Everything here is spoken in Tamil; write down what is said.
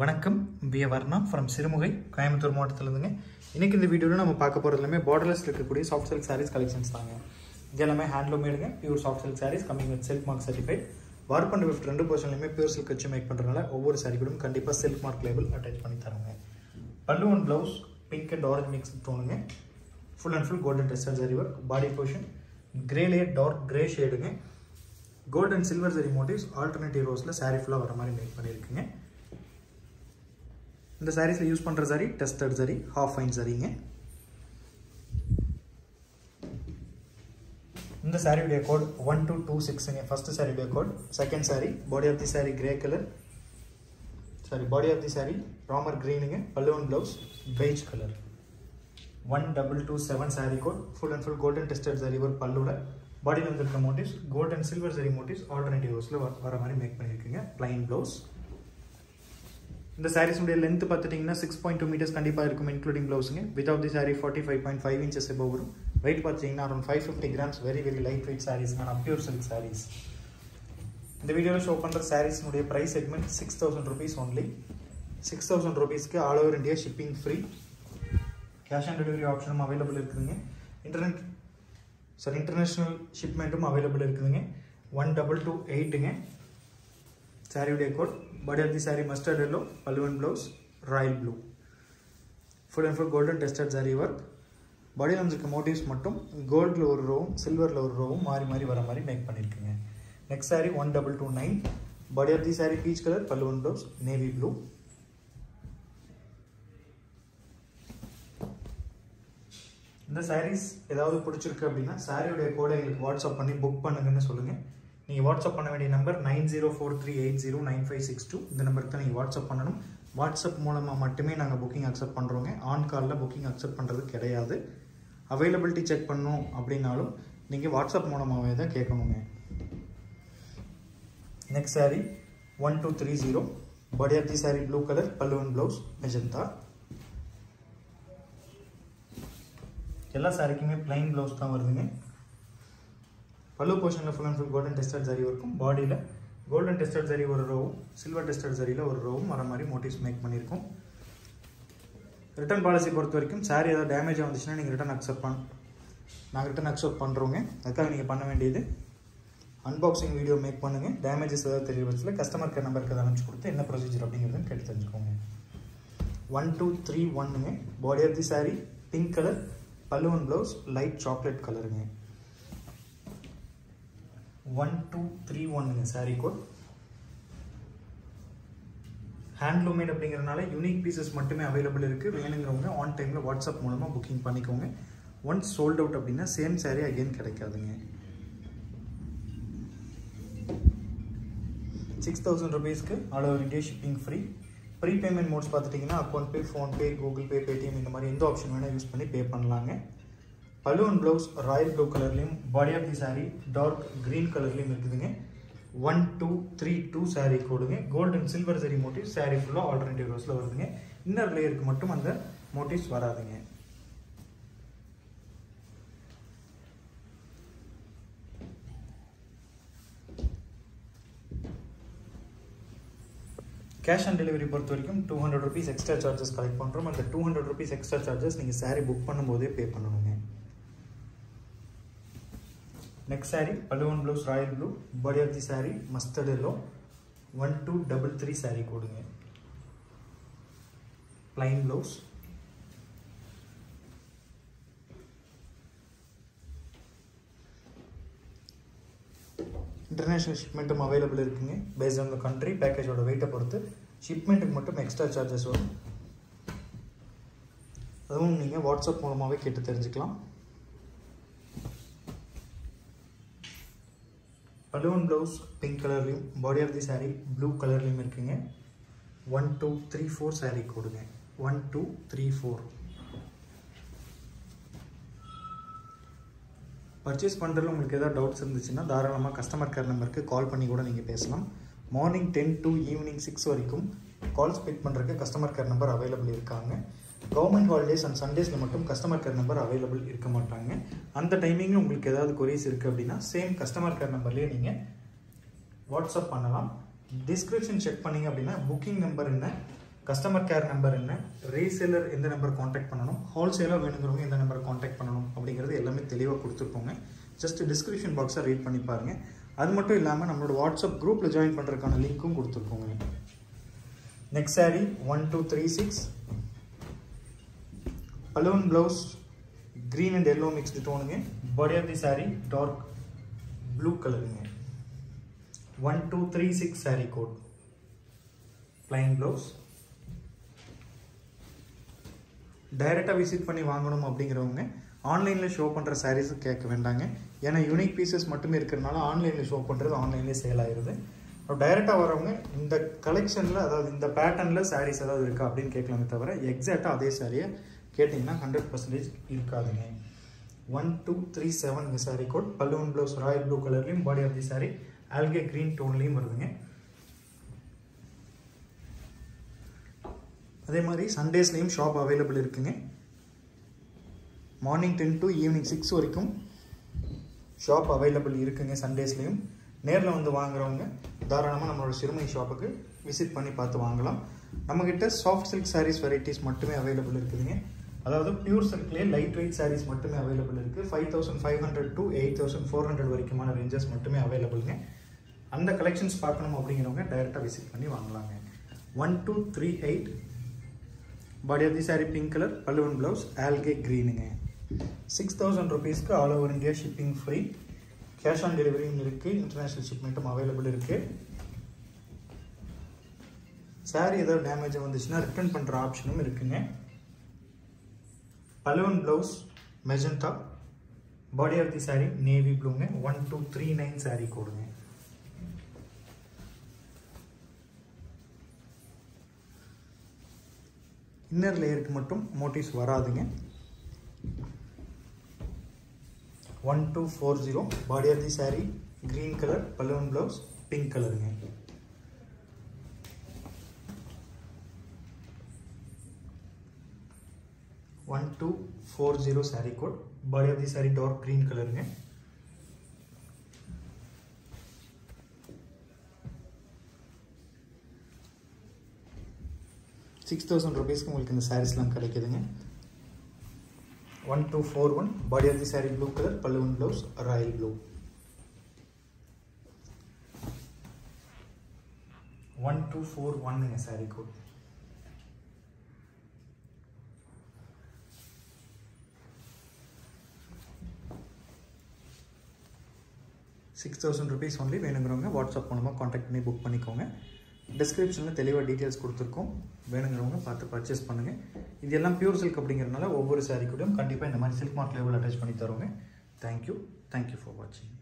வணக்கம் வி வர்ணா फ्रॉम சிறுமுகை கோயம்புத்தூர் மாவட்டத்துல இருந்துங்க இன்னைக்கு இந்த வீடியோல நம்ம பார்க்க போறது எல்லாமே borderless இருக்கக்கூடிய soft silk sarees collections தாங்க இதெல்லாம் ஹேண்ட்லூம் மேடுங்க pure soft silk sarees coming with silk mark certified warp and weft ரெண்டு போர்ஷன்லயுமே pure silk வச்சு மேக் பண்றனால ஒவ்வொரு saree கூடும் கண்டிப்பா silk mark label attach பண்ணி தரங்க pallu and blouse pink and orange mix தோணுங்க full and full golden textile saree work body portion grey layer dark grey shade-ங்க gold and silver saree motifs alternative rows-ல saree full-ஆ வர மாதிரி மேக் பண்ணிருக்கீங்க இந்த சாரீஸ்ல யூஸ் பண்ற sari tested sari half fine சாரிங்க இந்த சாரியுடைய கோட் 1226ங்க ஃபர்ஸ்ட் சாரியுடைய code second sari body of the sari grey colour sari body of the sari Ramar கிரீன்ங்க pallu and blouse beige colour 1227 sari code full and full golden tested sari ஒரு பல்லுல பாடில வந்திருக்க motifs gold and silver sari motifs alternative ரோஸ்ல வர மாதிரி மேக் பண்ணிருக்கீங்க ப்ளைன் ப்ளவுஸ் இந்த சாரீஸ் உடைய லெந்த் பார்த்துட்டீங்கன்னா 6.2 மீட்டர்ஸ் கண்டிப்பா இருக்கும் இன்க்ளூடிங் ப்ளவுஸ்ங்க without the sari 45.5 inches above வரும் வெயிட் பார்த்தீங்கன்னா around 550 grams very very light weight sarees கான pure silk sarees இந்த வீடியோல ஷோ பண்ற சாரீஸ் உடைய price segment 6000 rupees only 6000 rupees க்கு all over India shipping free cash on delivery ஆப்ஷனும் அவேலபிள் இருக்குங்க இன்டர்நேஷனல் ஷிப்மெண்ட்டும் அவேலபிள் இருக்குங்க 1228ங்க सारी उड़े code body of the sari mustard yellow pallu and blouse royal blue full and full golden tested zari work body नमक मोटिव्स मट्टम गोल्ड लो और रोम सिल्वर लो और रोम मारी मारी वरा मारी मेक பண்ணிருக்கீங்க नेक्स्ट सारी 1229 body of the sari peach colour pallu and blouse navy blue இந்த sarees ஏதாவது பிடிச்சிருக்கு அப்படினா சாரியோட கோடை உங்களுக்கு வாட்ஸ்அப் பண்ணி புக் பண்ணுங்கன்னு சொல்லுங்க நீங்க வாட்ஸ்அப் பண்ண வேண்டிய நம்பர் 9043809562 இந்த நம்பருக்கு தான் நீங்க வாட்ஸ்அப் பண்ணனும் வாட்ஸ்அப் மூலமா மட்டுமே நாங்க booking accept பண்றோங்க ஆன் கால்ல booking accept பண்றது கிடையாது availability check பண்ணனும் அப்படினாலும் நீங்க வாட்ஸ்அப் மூலமாவே தான் கேட்கணும்ங்க next saree 1230 body of the saree blue color pallu and blouse magenta எல்லா சாரிக்குமே plain blouse தான் வருதுங்க pallu portion full and full golden tested zari work body golden tested zari और रो सिल्वर टेस्टेड जरी और रो वह मारे मोटिव्स मेक पन्निरुक्कोम रिटर्न पॉलिसी பொறுத்த வரைக்கும் சாரி ஏதாவது டேமேஜ் வந்துச்சுனா நீங்க ரிட்டர்ன் அக்செப்ட் பண்றோங்க அதுக்காக நீங்க பண்ண வேண்டியது அன்பாக்சிங் வீடியோ மேக் பண்ணுங்க டேமேजेस ஏதாவது தெரிஞ்சதுல கஸ்டமர் கேர் நம்பருக்கு அனுப்பிச்சு கொடுத்து என்ன ப்ரோசீஜர் அப்படிங்கறத கேட்டு தெரிஞ்சுக்கோங்க 1231 ங்க body of the sari pink colour pallu and blouse light chocolate கலர்ங்க 1231 में सारी को हैंडलूम मेड அப்படிங்கறனால யூனிக் பீसेस மட்டுமே अवेलेबल இருக்கு வேணும்ங்கறவங்க ஆன் டைம்ல WhatsApp மூலமா booking பண்ணிக்கோங்க once sold out அப்படினா சேம் saree again கிடைக்காதுங்க 6000 rupees க்கு all over India shipping free prepayment modes பார்த்துட்டீங்கன்னா account pay phone pay google pay paytm இந்த மாதிரி எந்த ஆப்ஷன் வேணா யூஸ் பண்ணி பே பண்ணலாம்ங்க pallu and blouse royal blue colour body of the सारी डार्क ग्रीन कलर 1232 सारी कोडुंगे gold and silver zari motif sari full alternative rows वर्दुंगे इनर लेयर க்கு மட்டும் அந்த மோட்டிவ்ஸ் வராதுங்க कैश ऑन डेलीवरी பொறுத்த வரைக்கும் 200 rupees extra charges collect பண்றோம் அந்த 200 rupees extra charges நீங்க saree book பண்ணும்போதே pay பண்ணனும்ங்க next sari pallu and blouse royal blue body of the sari mustard yellow 1233 sari कोडुंगे plain blouse international shipment available இருக்குங்க based on the country package ஓட weight பொறுத்து shipment க்கு மட்டும் extra charges வரும் அதுவும் நீங்க WhatsApp மூலமாவே கேட்டு தெரிஞ்சுக்கலாம் pallu and blouse pink colour body of the sari blue colour 1234 सारी कोड 1234 पर्चेस பண்றதுல உங்களுக்கு ஏதாவது டவுட்ஸ் இருந்துச்சுன்னா தாராளமா கஸ்டமர் கேர் நம்பருக்கு கால் பண்ணி கூட நீங்க பேசலாம் மார்னிங் 10 to ஈவினிங் 6 வரைக்கும் கால்ஸ் பிக் பண்றதுக்கு கஸ்டமர் கேர் நம்பர் அவேலபிள் இருக்காங்க गवर्नमेंट हॉलिडेस अंड संडेसல மட்டும் கஸ்டமர் கேர் நம்பர் अवेलेबल இருக்க மாட்டாங்க அந்த டைமிங்ல உங்களுக்கு ஏதாவது queries இருக்கு அப்படினா சேம் கஸ்டமர் கேர் நம்பர்லயே நீங்க WhatsApp பண்ணலாம் டிஸ்கிரிப்ஷன் செக் பண்ணீங்க அப்படினா booking number என்ன कस्टमर केयर नंबर என்ன ரீசெல்லர் இந்த நம்பர் कांटेक्ट பண்ணனும் ஹோல்சேலர் வேணும்ங்கறவங்க இந்த நம்பர் कांटेक्ट பண்ணனும் அப்படிங்கிறது எல்லாமே தெளிவா கொடுத்துருப்போங்க ஜஸ்ட் டிஸ்கிரிப்ஷன் பாக்ஸை ரீட் பண்ணி பாருங்க அது மட்டும் இல்லாம நம்மளோட WhatsApp குரூப்ல ஜாயின் பண்றதுக்கான லிங்க்கும் கொடுத்துருப்போங்க next saree 1236 balloon blouse green and yellow mixed toneங்க body of the saree dark blue colorங்க 1236 saree code plain blouse डायरेक्टा विजिट पड़ी वांगणुम அப்படிங்கறவங்க ஆன்லைன்ல ஷோ பண்ற sarees கேட்க வேண்டாங்க ஏனா யூனிக் பீसेस மட்டுமே இருக்கறனால ஆன்லைன்ல ஷோ பண்றது ஆன்லைன்லயே சேல் ஆயிருது அப்ப डायरेक्टा வரவங்க இந்த கலெக்ஷன்ல அதாவது இந்த பேட்டர்ன்ல sarees ஏதாவது இருக்கா அப்படிን கேட்கலாமே தவிர எக்ஸாக்ட்டா அதே saree கேட்டினா 100% இருக்காதுங்க 1237 இந்த saree code balloon blouse royal blue கலர்லயும் body of the saree algae green tone லயும் வருதுங்க அதே மாதிரி சண்டேஸ்லயும் ஷாப் அவேலபிள் இருக்குங்க மார்னிங் 10 to ஈவினிங் 6 வரைக்கும் ஷாப் அவேலபிள் இருக்குங்க சண்டேஸ்லயும் நேர்ல வந்து வாங்குறவங்க தாராளமா நம்மளோட சிறுமை ஷாப்புக்கு விசிட் பண்ணி பார்த்து வாங்கலாம் நம்ம கிட்ட சாஃப்ட் silk sarees varieties மட்டுமே அவேலபிள் இருக்குங்க அதாவது பியூர் silkல லைட் weight sarees மட்டுமே அவேலபிள் இருக்கு 5500 to 8400 வரைக்குமான ranges மட்டுமே அவேலபிள்ங்க அந்த கலெக்ஷன்ஸ் பார்க்கணும் அப்படிங்கறவங்க டைரக்டா விசிட் பண்ணி வாங்கலாம்ங்க 1238 बॉडी ऑफ दी सारी pink colour pallu and blouse algae green है 6000 रुपीस का all over India shipping free cash on delivery இருக்கு इंटरनेशनल शिपमेंटम अवेलेबल இருக்கு सारी ஏதோ டேமேஜ் வந்துச்சுனா ரிட்டர்ன் பண்ற ஆப்ஷனும் இருக்குங்க pallu and blouse magenta body of the सारी नेवी ब्लू में 1239 सारी कोड में इनर लेयर की मट्टम मोटिव्स वरादुंगे 1240 बॉडी ऑफ दी सारी green colour balloon blouse pink colour में one two 440 sari code body of the सारी डार्क ग्रीन कलर में 6000 rupees ku ungalku indha sarees la kadaikudunga 1241 body of the saree blue color pallu and blouse royal blue 1241 inga saree code ₹6000 only venungaravanga WhatsApp panuma contact panni book panikonga description तेलीवा डीटेल्स को पाँच पर्चेस पड़ूंगे इलाम प्योर सिल्क अभी वो सारी कंपा इतनी सिल्क मार्क लेवल अटैच पड़ी तरह थैंक यू फॉर वाचिंग।